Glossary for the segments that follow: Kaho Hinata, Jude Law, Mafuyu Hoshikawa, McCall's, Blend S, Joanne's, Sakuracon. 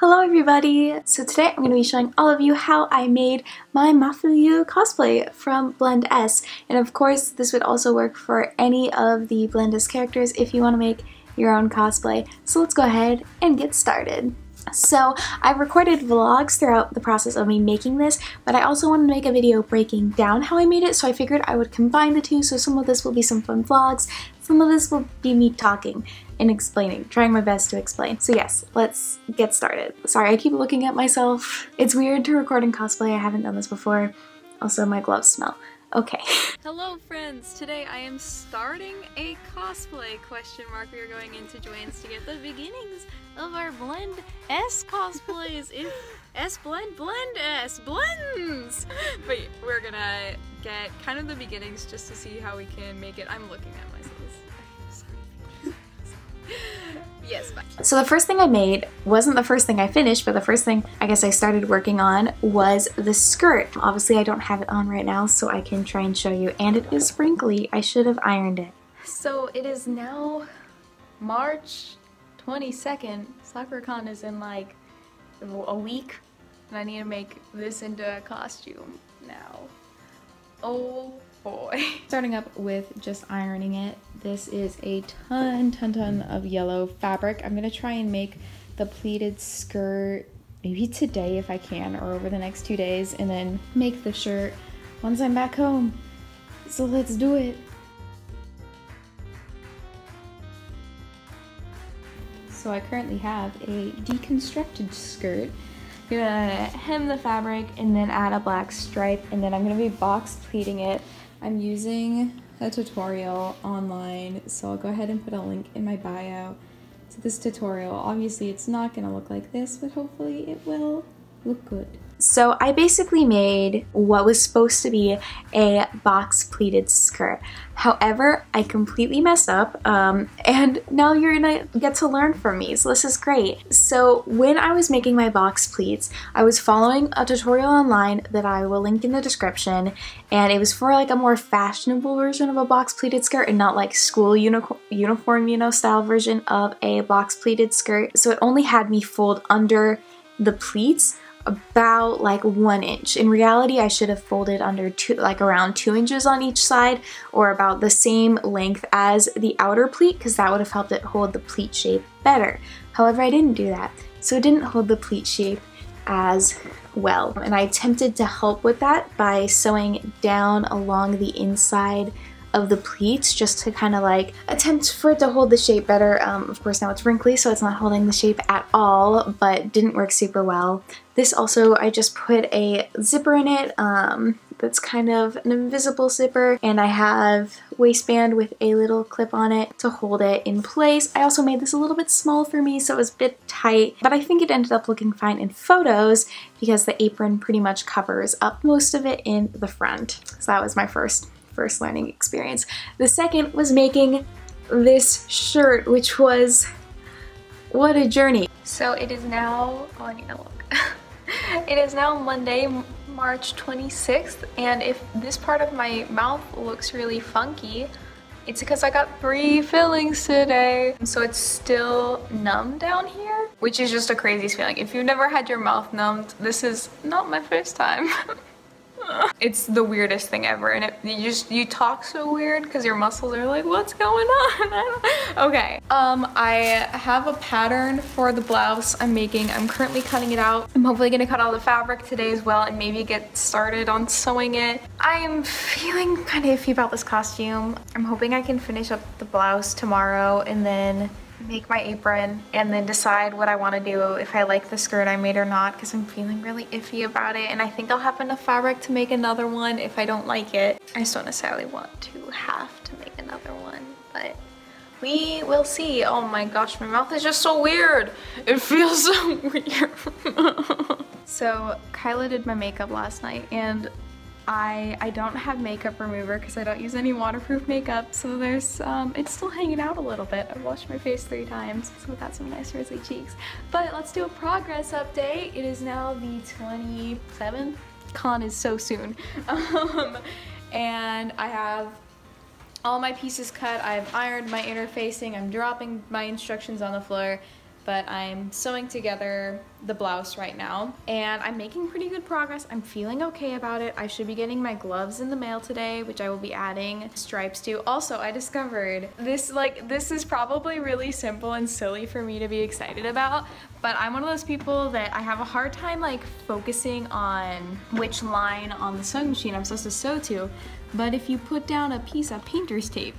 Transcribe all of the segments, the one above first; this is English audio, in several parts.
Hello everybody! So today I'm going to be showing all of you how I made my Mafuyu cosplay from Blend S. And of course this would also work for any of the Blend S characters if you want to make your own cosplay. So let's go ahead and get started. So I've recorded vlogs throughout the process of me making this, but I also wanted to make a video breaking down how I made it, so I figured I would combine the two. So some of this will be some fun vlogs, some of this will be me talking and explaining, trying my best to explain. So yes, let's get started. Sorry, I keep looking at myself. It's weird to record in cosplay, I haven't done this before. Also, my gloves smell. Okay. Hello friends! Today I am starting a cosplay ? We are going into Joanne's to get the beginnings of our Blend S cosplays. If S Blend, Blend S, Blends! But we're gonna get kind of the beginnings just to see how we can make it. I'm looking at myself. Yes, bye. So the first thing I made wasn't the first thing I finished, but the first thing I guess I started working on was the skirt. Obviously I don't have it on right now, so I can try and show you. And it is wrinkly. I should have ironed it. So it is now March 22nd. Sakuracon is in like a week, and I need to make this into a costume now. Oh boy. Starting up with just ironing it. This is a ton of yellow fabric. I'm gonna try and make the pleated skirt maybe today if I can, or over the next 2 days, and then make the shirt once I'm back home. So let's do it. So I currently have a deconstructed skirt. I'm gonna hem the fabric and then add a black stripe, and then I'm gonna be box pleating it. I'm using a tutorial online, so I'll go ahead and put a link in my bio to this tutorial. Obviously it's not gonna look like this, but hopefully it will look good. So I basically made what was supposed to be a box pleated skirt. However, I completely messed up, and now you're gonna get to learn from me, so this is great. So when I was making my box pleats, I was following a tutorial online that I will link in the description, and it was for like a more fashionable version of a box pleated skirt and not like school uniform, you know, style version of a box pleated skirt. So it only had me fold under the pleats about like 1 inch. In reality, I should have folded under around two inches on each side, or about the same length as the outer pleat, because that would have helped it hold the pleat shape better. However, I didn't do that, so it didn't hold the pleat shape as well. And I attempted to help with that by sewing down along the inside of the pleats, just to kind of like attempt for it to hold the shape better. Of course now it's wrinkly, so it's not holding the shape at all, but didn't work super well. This also, I just put a zipper in it, that's kind of an invisible zipper, and I have waistband with a little clip on it to hold it in place. I also made this a little bit small for me, so it was a bit tight, but I think it ended up looking fine in photos because the apron pretty much covers up most of it in the front. So that was my first learning experience. The second was making this shirt, which was what a journey. So it is now, oh I need to look. It is now Monday, March 26th, and if this part of my mouth looks really funky, it's because I got 3 fillings today. So it's still numb down here, which is just a crazy feeling. If you've never had your mouth numbed, this is not my first time. It's the weirdest thing ever, and you talk so weird because your muscles are like, what's going on? Okay. I have a pattern for the blouse I'm making. I'm currently cutting it out. I'm hopefully gonna cut all the fabric today as well, and maybe get started on sewing it. I am feeling kind of iffy about this costume. I'm hoping I can finish up the blouse tomorrow and then make my apron, and then decide what I want to do, if I like the skirt I made or not, because I'm feeling really iffy about it, and I think I'll have enough fabric to make another one if I don't like it. I just don't necessarily want to have to make another one, but we will see. Oh my gosh, my mouth is just so weird. It feels so weird. So Kyla did my makeup last night, and I don't have makeup remover because I don't use any waterproof makeup, so there's it's still hanging out a little bit. I've washed my face 3 times, so I've got some nice rosy cheeks. But let's do a progress update. It is now the 27th. Con is so soon. And I have all my pieces cut. I've ironed my interfacing. I'm dropping my instructions on the floor. but I'm sewing together the blouse right now and I'm making pretty good progress. I'm feeling okay about it. I should be getting my gloves in the mail today, which I will be adding stripes to. Also, I discovered this, this is probably really simple and silly for me to be excited about, but I'm one of those people that I have a hard time focusing on which line on the sewing machine I'm supposed to sew to, but if you put down a piece of painter's tape,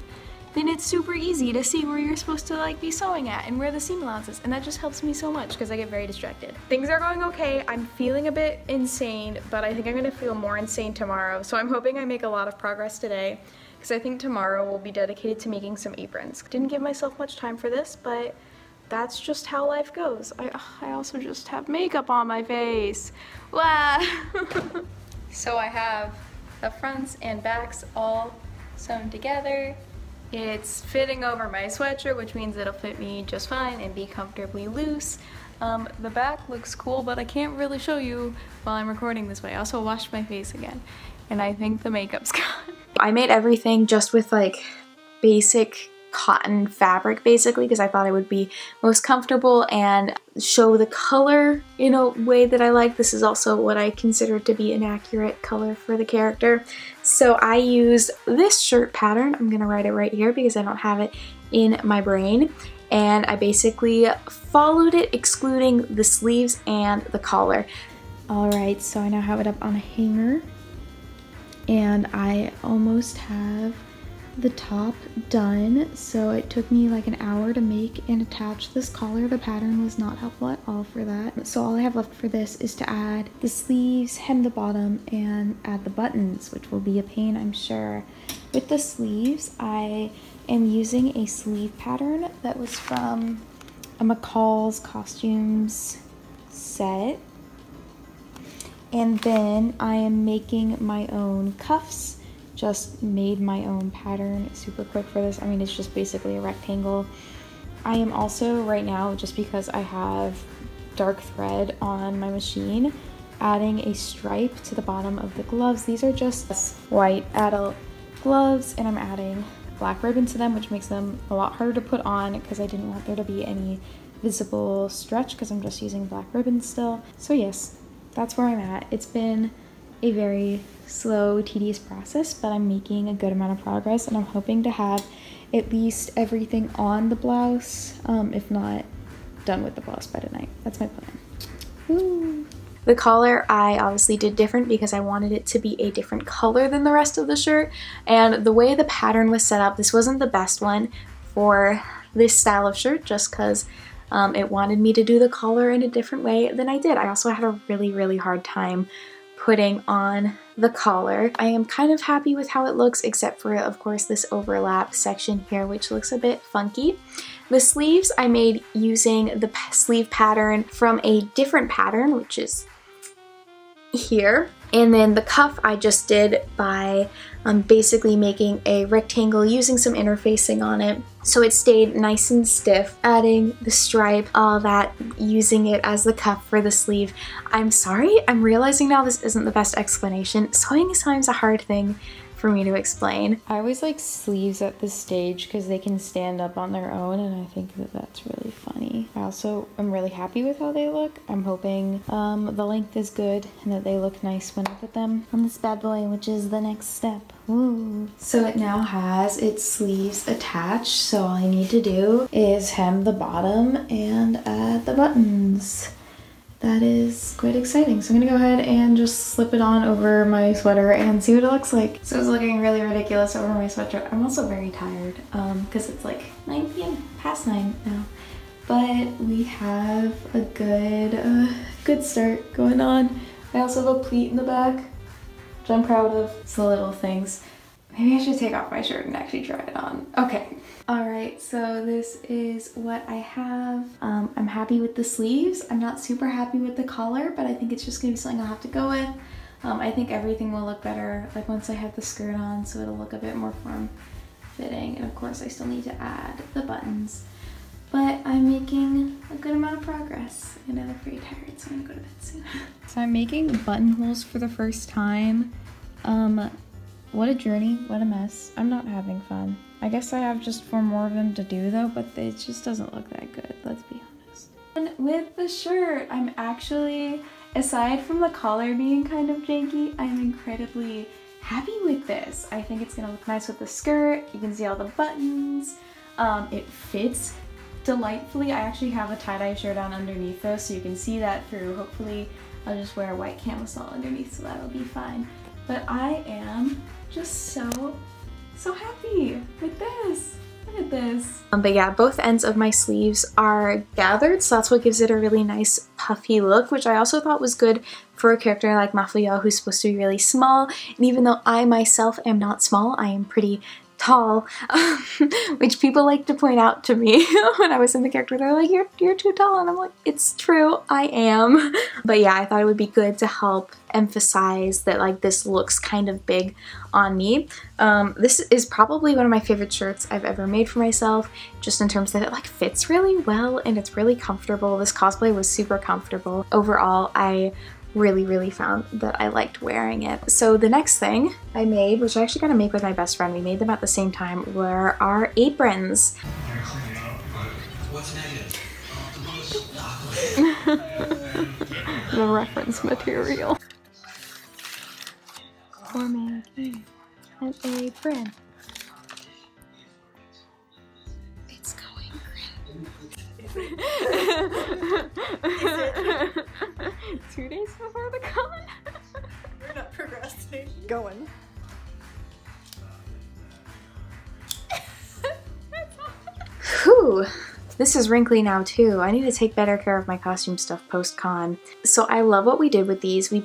then it's super easy to see where you're supposed to be sewing at and where the seam allowance is, and that just helps me so much because I get very distracted. Things are going okay. I'm feeling a bit insane, but I think I'm gonna feel more insane tomorrow, so I'm hoping I make a lot of progress today because I think tomorrow will be dedicated to making some aprons. Didn't give myself much time for this, but that's just how life goes. I also just have makeup on my face. Wow. So I have the fronts and backs all sewn together. It's fitting over my sweatshirt, which means it'll fit me just fine and be comfortably loose. The back looks cool, but I can't really show you while I'm recording this way. I also washed my face again, and I think the makeup's gone. I made everything just with basic cotton fabric basically because I thought it would be most comfortable and show the color in a way that I like. This is also what I consider to be an accurate color for the character. So I used this shirt pattern. I'm gonna write it right here because I don't have it in my brain. And I basically followed it, excluding the sleeves and the collar. Alright, so I now have it up on a hanger and I almost have the top done. So it took me an hour to make and attach this collar. The pattern was not helpful at all for that. So all I have left for this is to add the sleeves, hem the bottom, and add the buttons, which will be a pain, I'm sure. With the sleeves, I am using a sleeve pattern that was from a McCall's costumes set. And then I am making my own cuffs. Just made my own pattern super quick for this. I mean, it's just basically a rectangle. I am also right now, just because I have dark thread on my machine, adding a stripe to the bottom of the gloves. These are just white adult gloves and I'm adding black ribbon to them, which makes them a lot harder to put on because I didn't want there to be any visible stretch because I'm just using black ribbon still. So yes, that's where I'm at. It's been a very slow, tedious process, but I'm making a good amount of progress and I'm hoping to have at least everything on the blouse, if not done with the blouse by tonight. That's my plan. Woo. The collar I obviously did different because I wanted it to be a different color than the rest of the shirt, and the way the pattern was set up, this wasn't the best one for this style of shirt just because it wanted me to do the collar in a different way than I did. I also had a really, really hard time putting on the collar. I am kind of happy with how it looks, except for, of course, this overlap section here, which looks a bit funky. The sleeves I made using the sleeve pattern from a different pattern, which is here. And then the cuff I just did by basically making a rectangle using some interfacing on it so it stayed nice and stiff, adding the stripe, all that, using it as the cuff for the sleeve. I'm sorry, I'm realizing now this isn't the best explanation. Sewing is sometimes a hard thing for me to explain. I always like sleeves at this stage because they can stand up on their own and I think that that's really funny. I also am really happy with how they look. I'm hoping the length is good and that they look nice when I put them on this bad boy, which is the next step. Ooh. So it now has its sleeves attached, so all I need to do is hem the bottom and add the buttons. That is quite exciting. So I'm gonna go ahead and just slip it on over my sweater and see what it looks like. So it's looking really ridiculous over my sweatshirt. I'm also very tired because it's 9 p.m., past 9 now. But we have a good start going on. I also have a pleat in the back, which I'm proud of. It's the little things. Maybe I should take off my shirt and actually try it on. Okay. Alright, so this is what I have. I'm happy with the sleeves. I'm not super happy with the collar, but I think it's just gonna be something I'll have to go with. I think everything will look better once I have the skirt on, so it'll look a bit more form-fitting. And of course I still need to add the buttons. But I'm making a good amount of progress. And I look pretty tired, so I'm gonna go to bed soon. So I'm making buttonholes for the first time. What a journey, what a mess. I'm not having fun. I guess I have just 4 more of them to do though, but it just doesn't look that good, let's be honest. And with the shirt, I'm actually, aside from the collar being kind of janky, I'm incredibly happy with this. I think it's gonna look nice with the skirt. You can see all the buttons. It fits delightfully. I actually have a tie-dye shirt on underneath though, so you can see that through. Hopefully I'll just wear a white camisole underneath, so that'll be fine. But I am just so happy with this. Look at this. But yeah, both ends of my sleeves are gathered, so that's what gives it a really nice puffy look, which I also thought was good for a character like Mafuyu, who's supposed to be really small. And even though I myself am not small, I am pretty tall, which people like to point out to me when I was in the character. They're like, you're too tall, and I'm like, it's true, I am. But yeah, I thought it would be good to help emphasize that, like, this looks kind of big on me. This is probably one of my favorite shirts I've ever made for myself, just in terms that it, like, fits really well and it's really comfortable. This cosplay was super comfortable. Overall, I really found that I liked wearing it. So the next thing I made, which I actually got to make with my best friend, we made them at the same time, were our aprons. The reference material. We're making an apron. It's going great. 2 days before the con? We're not procrastinating. Going. Whew. This is wrinkly now too. I need to take better care of my costume stuff post-con. So I love what we did with these. We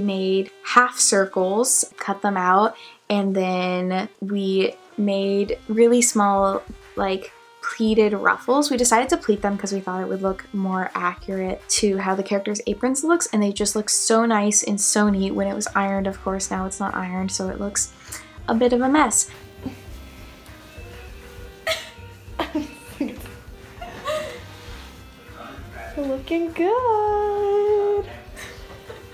made half circles, cut them out, and then we made really small, like, pleated ruffles. We decided to pleat them because we thought it would look more accurate to how the character's aprons looks, and they just look so nice and so neat when it was ironed. Of course, now it's not ironed, so it looks a bit of a mess. Looking good!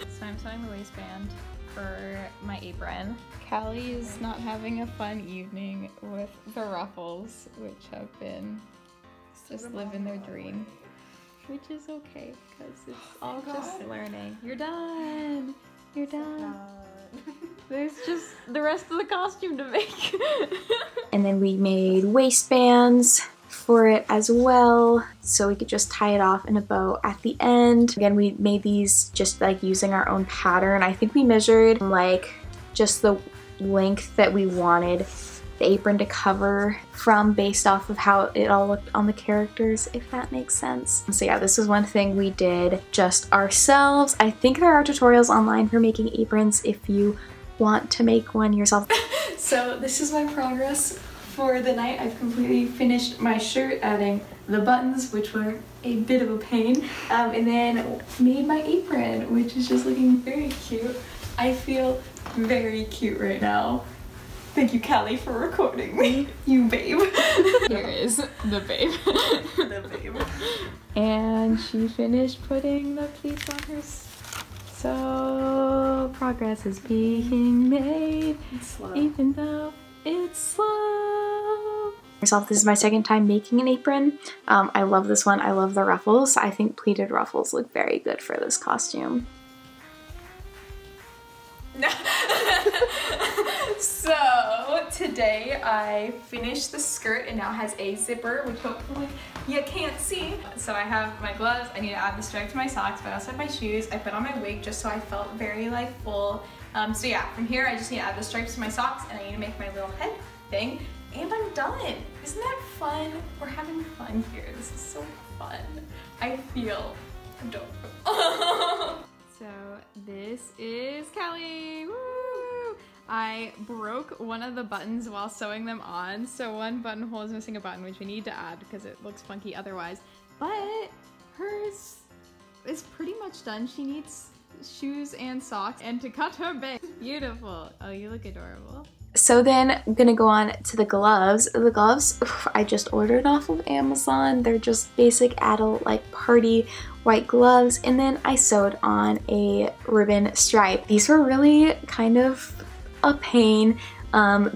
So I'm sewing the waistband for my apron. Callie is not having a fun evening with the ruffles, which have been just living their dream. Which is okay, because it's all just learning. You're done! You're done! There's just the rest of the costume to make. And then we made waistbands for it as well, so we could just tie it off in a bow at the end. Again, we made these just like using our own pattern. I think we measured like just the length that we wanted the apron to cover from, based off of how it all looked on the characters, if that makes sense. So yeah, this is one thing we did just ourselves. I think there are tutorials online for making aprons if you want to make one yourself. So this is my progress for the night. I've completely finished my shirt, adding the buttons, which were a bit of a pain, and then made my apron, which is just looking very cute. I feel very cute right now. Thank you, Callie, for recording me. You babe. Here is the babe. The babe. And she finished putting the pleats on her. So progress is being made, even though it's slow. Myself, this is my second time making an apron. I love this one. I love the ruffles. I think pleated ruffles look very good for this costume. So today I finished the skirt, and now has a zipper, which hopefully you can't see. So I have my gloves. I need to add the strap to my socks, but I also have my shoes. I put on my wig just so I felt very, like, full. So yeah, from here I just need to add the stripes to my socks, and I need to make my little head thing, and I'm done. Isn't that fun? We're having fun here. This is so fun. I feel adorable. So this is Callie. Woo! I broke one of the buttons while sewing them on, so one buttonhole is missing a button, which we need to add because it looks funky otherwise. But hers is pretty much done. She needs shoes and socks, and to cut her bang. Beautiful. Oh, you look adorable. So then I'm gonna go on to the gloves. The gloves, oof, I just ordered off of Amazon. They're just basic adult, like, party white gloves, and then I sewed on a ribbon stripe. These were really kind of a pain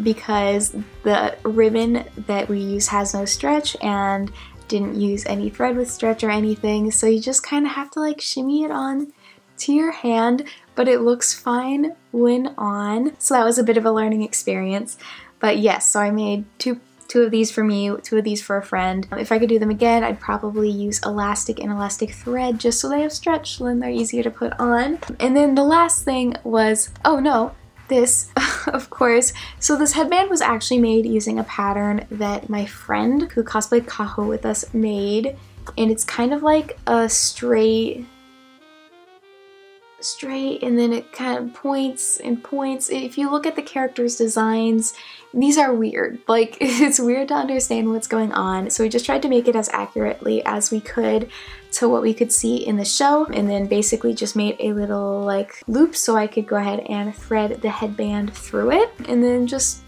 because the ribbon that we use has no stretch, and didn't use any thread with stretch or anything, so you just kind of have to like shimmy it on to your hand, but it looks fine when on. So that was a bit of a learning experience. But yes, so I made two of these for me, two of these for a friend. If I could do them again, I'd probably use elastic and elastic thread just so they have stretch, so then they're easier to put on. And then the last thing was, oh no, this, of course. So this headband was actually made using a pattern that my friend who cosplayed Kaho with us made. And it's kind of like a straight and then it kind of points and points. If you look at the characters' designs, these are weird. Like, it's weird to understand what's going on. So we just tried to make it as accurately as we could to what we could see in the show, and then basically just made a little like loop so I could go ahead and thread the headband through it and then just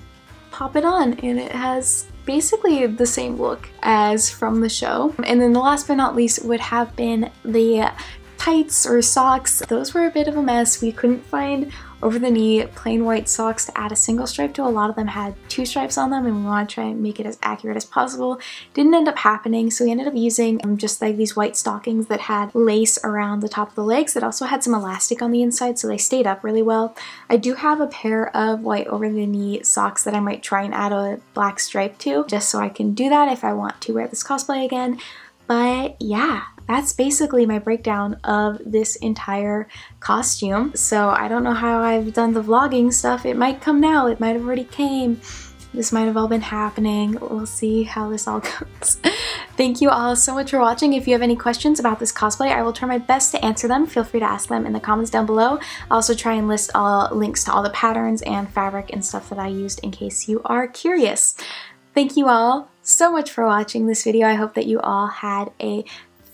pop it on, and it has basically the same look as from the show. And then the last but not least would have been the tights or socks. Those were a bit of a mess. We couldn't find over the knee plain white socks to add a single stripe to. A lot of them had two stripes on them, and we wanted to try and make it as accurate as possible. Didn't end up happening, so we ended up using just like these white stockings that had lace around the top of the legs that also had some elastic on the inside, so they stayed up really well. I do have a pair of white over the knee socks that I might try and add a black stripe to, just so I can do that if I want to wear this cosplay again. But yeah, that's basically my breakdown of this entire costume. So I don't know how I've done the vlogging stuff. It might come now, it might have already came. This might have all been happening. We'll see how this all goes. Thank you all so much for watching. If you have any questions about this cosplay, I will try my best to answer them. Feel free to ask them in the comments down below. I'll also try and list all links to all the patterns and fabric and stuff that I used in case you are curious. Thank you all so much for watching this video. I hope that you all had a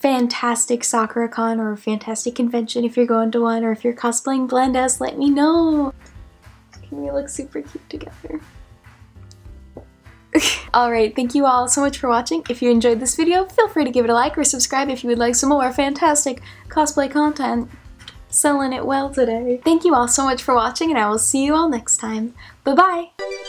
fantastic Sakuracon or a fantastic convention if you're going to one, or if you're cosplaying Blend S, let me know. We look super cute together. Alright, thank you all so much for watching. If you enjoyed this video, feel free to give it a like or subscribe if you would like some more fantastic cosplay content. Selling it well today. Thank you all so much for watching, and I will see you all next time. Bye-bye!